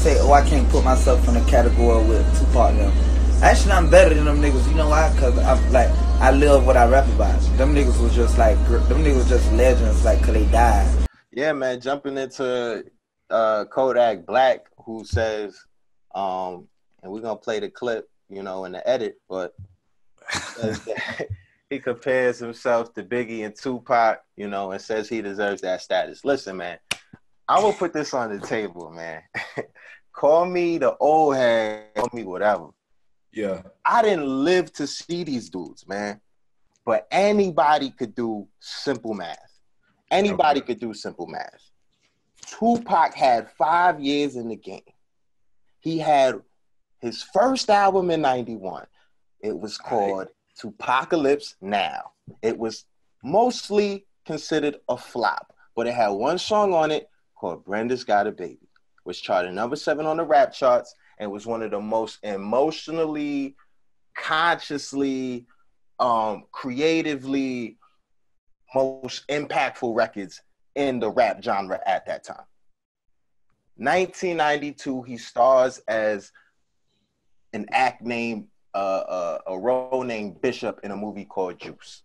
say, oh, I can't put myself in a category with Tupac and them. Actually, I'm better than them niggas. You know why? Because I'm like, I live what I rap about. Them niggas was just like, them niggas just legends, like, because they died. Yeah, man. Jumping into Kodak Black, who says, and we're going to play the clip, you know, in the edit, but he compares himself to Biggie and Tupac, you know, and says he deserves that status. Listen, man, I will put this on the table, man. Call me the old head, call me whatever. Yeah. I didn't live to see these dudes, man. But anybody could do simple math. Anybody could do simple math. Tupac had 5 years in the game. He had his first album in 91. It was called 2Pacalypse Now. It was mostly considered a flop, but it had one song on it called Brenda's Got a Baby, which charted #7 on the rap charts. And was one of the most emotionally, consciously, creatively most impactful records in the rap genre at that time. 1992, he stars as an act named, a role named Bishop in a movie called Juice.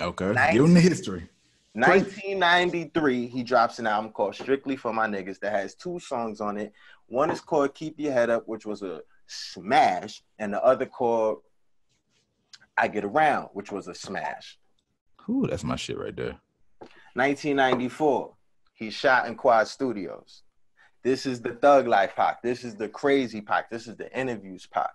Okay, give him the history. 1993, he drops an album called Strictly 4 My N.I.G.G.A.Z. that has 2 songs on it. One is called Keep Your Head Up, which was a smash, and the other called I Get Around, which was a smash. Ooh, that's my shit right there. 1994, he shot in Quad Studios. This is the Thug Life Pac. This is the Crazy Pac. This is the Interviews Pac.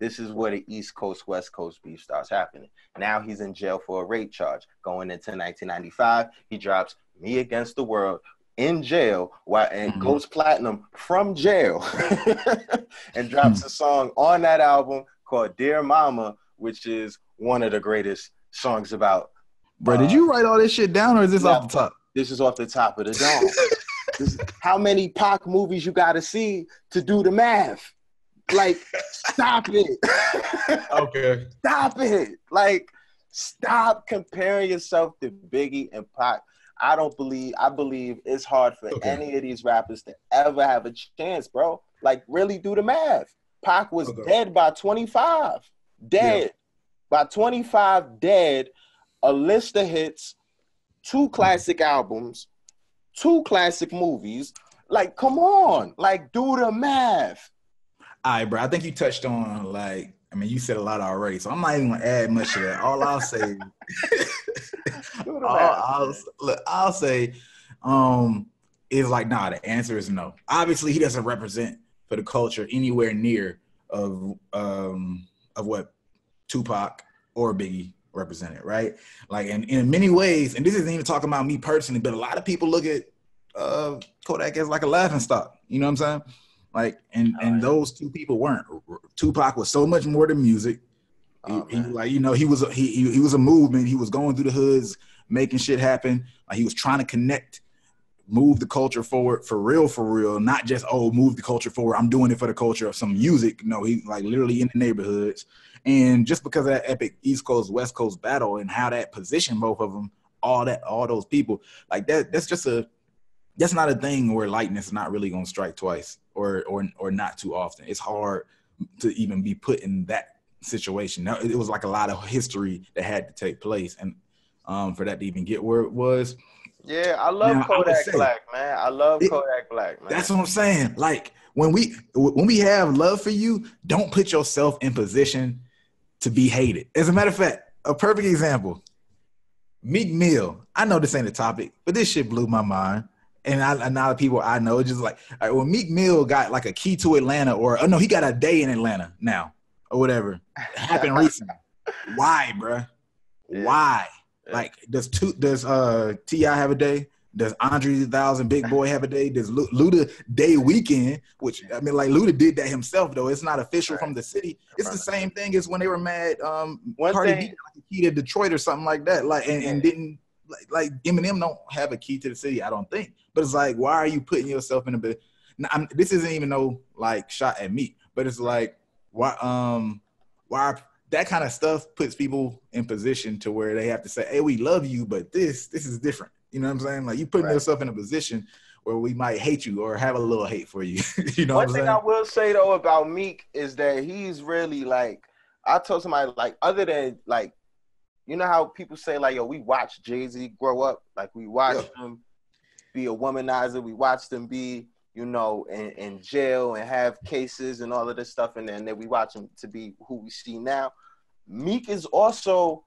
This is where the East Coast, West Coast beef starts happening. Now he's in jail for a rape charge. Going into 1995, he drops Me Against the World in jail and goes platinum from jail and drops a song on that album called Dear Mama, which is one of the greatest songs about... Bro, did you write all this shit down or is this off the top? This is off the top of the dome. This is how many Pac movies you got to see to do the math? Like, stop it. Okay. Stop it. Like, stop comparing yourself to Biggie and Pac. I believe it's hard for any of these rappers to ever have a chance, bro. Like, really do the math. Pac was dead by 25. Dead. Yeah. By 25, dead. A list of hits, 2 classic albums, 2 classic movies. Like, come on. Like, do the math. All right, bro, I think you touched on, like, I mean, you said a lot already, so I'm not even going to add much to that. All I'll say, is like, nah, the answer is no. Obviously, he doesn't represent for the culture anywhere near of what Tupac or Biggie represented, right? Like, and in many ways, and this isn't even talking about me personally, but a lot of people look at Kodak as like a laughing stock. You know what I'm saying? Like, and those 2 people weren't. Tupac was so much more than music. He was a movement. He was going through the hoods, making shit happen. Like, he was trying to connect, move the culture forward for real, not just, oh, move the culture forward. I'm doing it for the culture of some music. No, he's like literally in the neighborhoods. And just because of that epic East Coast, West Coast battle and how that positioned both of them, all those people, like that's just that's not a thing where lightning's not really gonna strike twice or not too often. It's hard to even be put in that situation. Now, it was like a lot of history that had to take place, and for that to even get where it was. Yeah, I love Kodak Black, man. I love Kodak Black, man. That's what I'm saying. Like, when we have love for you, don't put yourself in position to be hated. As a matter of fact, a perfect example, Meek Mill. I know this ain't a topic, but this shit blew my mind. And a lot of people I know just like, all right, well, Meek Mill got like a key to Atlanta, or no, he got a day in Atlanta now, or whatever. Happened recently. Why, bruh? Yeah. Why? Yeah. Like, does T.I. have a day? Does Andre 3000 Big Boy have a day? Does Luda Day Weekend? Which, I mean, like, Luda did that himself, though. It's not official from the city. It's the same thing as when they were mad. Cardi B got like a key to Detroit or something like that. Like, and didn't. Like Eminem don't have a key to the city, I don't think. But it's like, why are you putting yourself in a bit? This isn't even no like shot at me, but it's like why that kind of stuff puts people in position to where they have to say, hey, we love you, but this is different. You know what I'm saying? Like, you putting yourself in a position or we might hate you or have a little hate for you. You know what I'm saying? One thing I will say though about Meek is that he's really like, I told somebody, like, other than like, you know how people say like, yo, we watched Jay-Z grow up, like we watched him be a womanizer, we watched him be, you know, in jail and have cases and all of this stuff, and then we watch him to be who we see now. Meek is the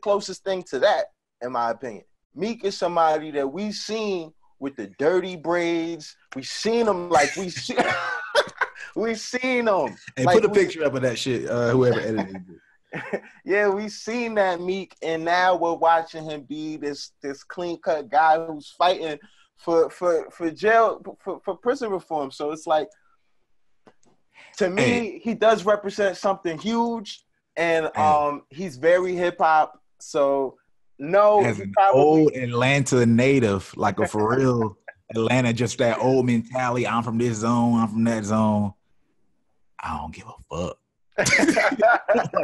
closest thing to that, in my opinion. Meek is somebody that we've seen with the dirty braids. We've seen him like we see, we seen him. Hey, like, put a picture up of that shit, whoever edited it. Yeah, we've seen that Meek, and now we're watching him be this clean-cut guy who's fighting for jail, for prison reform. So it's like, to me, he does represent something huge, and he's very hip-hop, so... No, as an old Atlanta native, like a for real Atlanta, just that old mentality. I'm from this zone. I'm from that zone. I don't give a fuck. Like,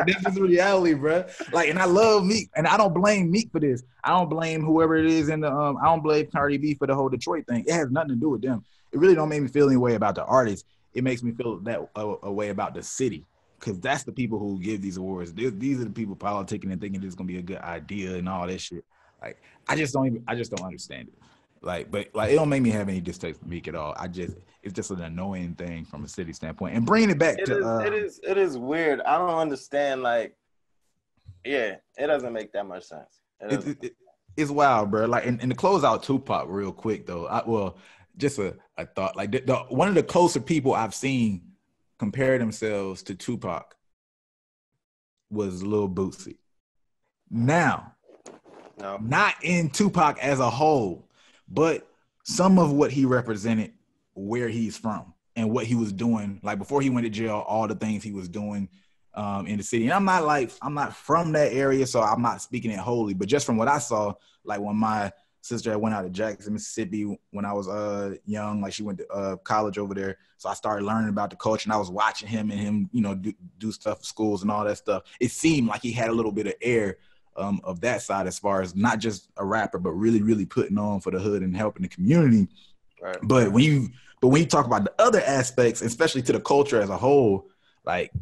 this is reality, bro. Like, and I love Meek, and I don't blame Meek for this. I don't blame whoever it is in the. I don't blame Cardi B for the whole Detroit thing. It has nothing to do with them. It really don't make me feel any way about the artist. It makes me feel that a way about the city. Because that's the people who give these awards. These are the people politicking and thinking this is going to be a good idea and all that shit. Like, I just don't understand it. Like, but like, it don't make me have any distaste for Meek at all. It's just an annoying thing from a city standpoint. And bringing it back it is weird. I don't understand. Like, yeah, it doesn't make that much sense. It's wild, bro. Like, and to close out Tupac real quick though. Just a thought. Like, one of the closer people I've seen compare themselves to Tupac was Lil Boosie. Now, not in Tupac as a whole, but some of what he represented, where he's from and what he was doing, like before he went to jail, all the things he was doing in the city. And I'm not from that area, so I'm not speaking it wholly, but just from what I saw, like when my sister went out to Jackson, Mississippi when I was young. Like, she went to college over there. So I started learning about the culture, and I was watching him and him, you know, do stuff for schools and all that stuff. It seemed like he had a little bit of air of that side as far as not just a rapper, but really, really putting on for the hood and helping the community. Right. But when you talk about the other aspects, especially to the culture as a whole, like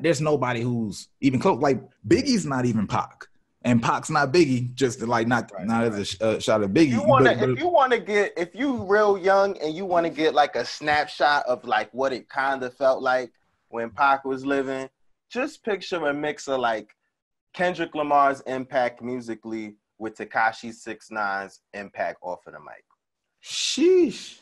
there's nobody who's even close. Like, Biggie's not even Pac. And Pac's not Biggie, just like not as a shot of Biggie. If you real young and you want to get like a snapshot of like what it kind of felt like when Pac was living, just picture a mix of like Kendrick Lamar's impact musically with Tekashi 6ix9ine's impact off of the mic. Sheesh.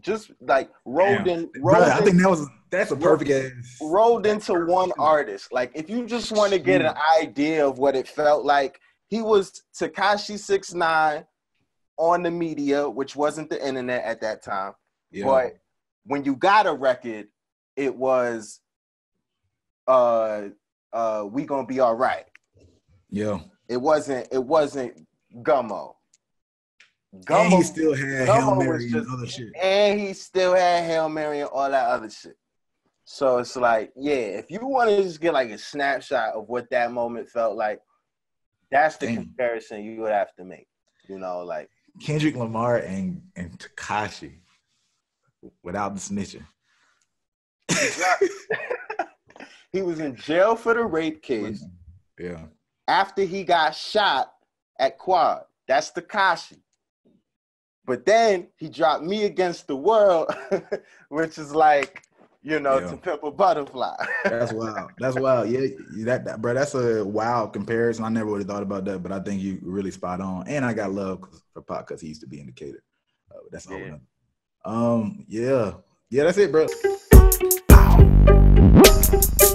Just like rolled in, I think that's a perfect ass. Rolled into one artist. Like, if you just want to get an idea of what it felt like, he was Tekashi 6ix9ine on the media, which wasn't the internet at that time. Yeah. But when you got a record, it was We Gonna Be All Right. Yeah. It wasn't Gummo. And he still had Hail Mary and other shit. And he still had Hail Mary and all that other shit. So it's like, yeah, if you want to just get like a snapshot of what that moment felt like, that's the comparison you would have to make. You know, like Kendrick Lamar and Tekashi without the snitching. He was in jail for the rape case. Yeah. After he got shot at Quad. That's Tekashi. But then he dropped Me Against the World, which is like, you know, To Pimp a Butterfly. That's wild. That's wild. Yeah, that bro, that's a wild comparison. I never would have thought about that, but I think you really spot on. And I got love for Pac because he used to be in Decatur. That's all. Yeah. That's it, bro.